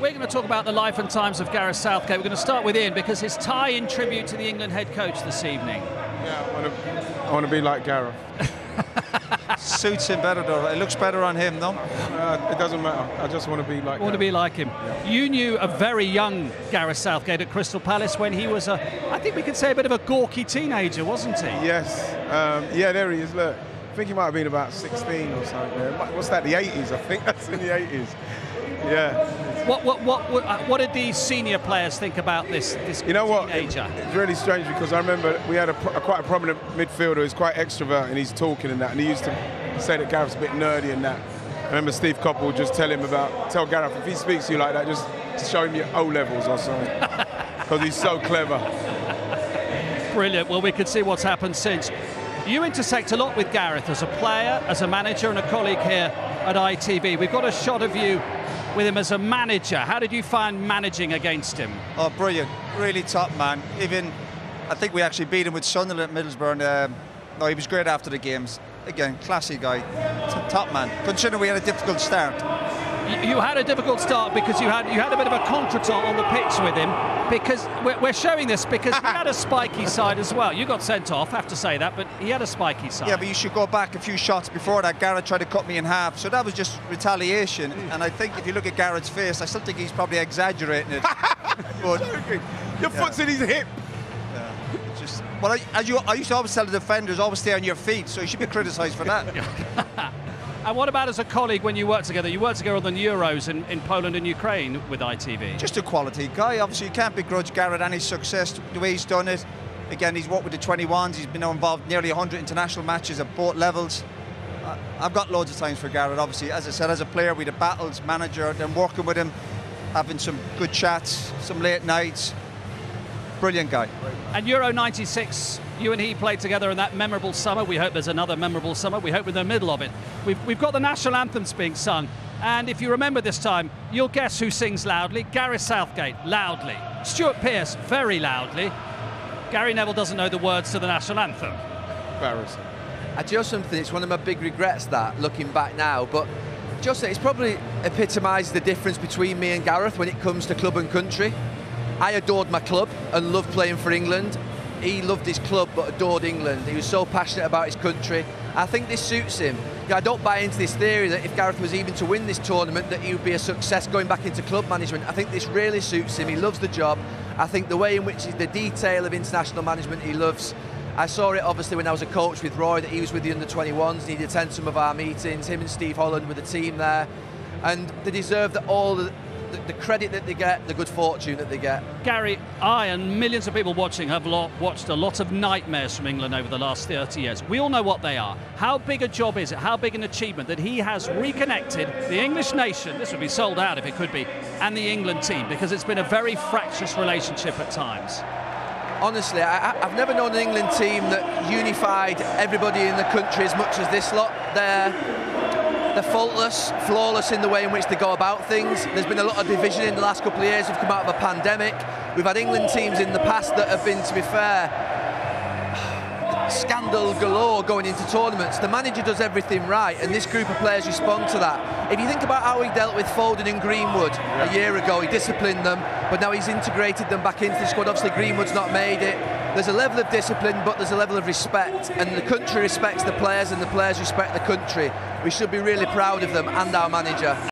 We're going to talk about the life and times of Gareth Southgate. We're going to start with Ian, because his tie in tribute to the England head coach this evening. Yeah, I want to be like Gareth. Suits him better, though. It looks better on him, no? It doesn't matter. I just want to be like him. Want to be like him. Yeah. You knew a very young Gareth Southgate at Crystal Palace when he was a, I think we could say, a bit of a gawky teenager, wasn't he? Yes. Yeah, there he is, look. I think he might have been about 16 or something. What's that, the 80s? I think that's in the 80s. Yeah. What did these senior players think about this teenager? You know what? It's really strange, because I remember we had a quite a prominent midfielder who's quite extrovert, and he's talking and that, and he used to say that Gareth's a bit nerdy and that. I remember Steve Coppell would just tell Gareth, if he speaks to you like that, just show him your O-levels or something, because he's so clever. Brilliant. Well, we can see what's happened since. You intersect a lot with Gareth as a player, as a manager, and a colleague here at ITV. We've got a shot of you with him as a manager. How did you find managing against him? Oh, brilliant. Really top man. Even, I think we actually beat him with Sunderland at Middlesbrough, and no, he was great after the games. Again, classy guy, top man. Considering we had a difficult start. You had a difficult start because you had a bit of a contretemps on the pitch with him, because we're showing this because he had a spiky side as well. You got sent off, have to say that, but he had a spiky side. Yeah, but you should go back a few shots before that. Gareth tried to cut me in half, so that was just retaliation. And I think if you look at Gareth's face, I still think he's probably exaggerating it. But, your foot's in his hip. Yeah, it's just, well, I used to always tell the defenders, always stay on your feet, so you should be criticised for that. And what about as a colleague when you worked together? You worked together on the Euros in Poland and Ukraine with ITV. Just a quality guy. Obviously, you can't begrudge Gareth any success, the way he's done it. Again, he's worked with the 21s. He's been now involved in nearly 100 international matches at both levels. I've got loads of times for Gareth, obviously. As I said, as a player, with the battles, manager, then working with him, having some good chats, some late nights. Brilliant guy. And Euro 96, you and he played together in that memorable summer. We hope there's another memorable summer. We hope we're in the middle of it. We've got the national anthems being sung. And if you remember this time, you'll guess who sings loudly. Gareth Southgate, loudly. Stuart Pearce, very loudly. Gary Neville doesn't know the words to the national anthem. Embarrassing. I just something, it's one of my big regrets, that, looking back now. But just it's probably epitomised the difference between me and Gareth when it comes to club and country. I adored my club and loved playing for England. He loved his club but adored England. He was so passionate about his country. I think this suits him. I don't buy into this theory that if Gareth was even to win this tournament that he would be a success going back into club management. I think this really suits him. He loves the job. I think the way in which the detail of international management he loves. I saw it obviously when I was a coach with Roy, that he was with the under-21s and he'd attend some of our meetings, him and Steve Holland with the team there. And they deserve that all the credit that they get, the good fortune that they get. Gary, I and millions of people watching have watched a lot of nightmares from England over the last 30 years. We all know what they are. How big a job is it? How big an achievement that he has reconnected the English nation, this would be sold out if it could be, and the England team, because it's been a very fractious relationship at times. Honestly, I've never known an England team that unified everybody in the country as much as this lot. They're faultless, flawless in the way in which they go about things. There's been a lot of division in the last couple of years. We've come out of a pandemic. We've had England teams in the past that have been, to be fair, scandal galore going into tournaments. The manager does everything right, and this group of players respond to that. If you think about how he dealt with Foden and Greenwood a year ago, he disciplined them, but now he's integrated them back into the squad. Obviously, Greenwood's not made it. There's a level of discipline, but there's a level of respect, and the country respects the players and the players respect the country. We should be really proud of them and our manager.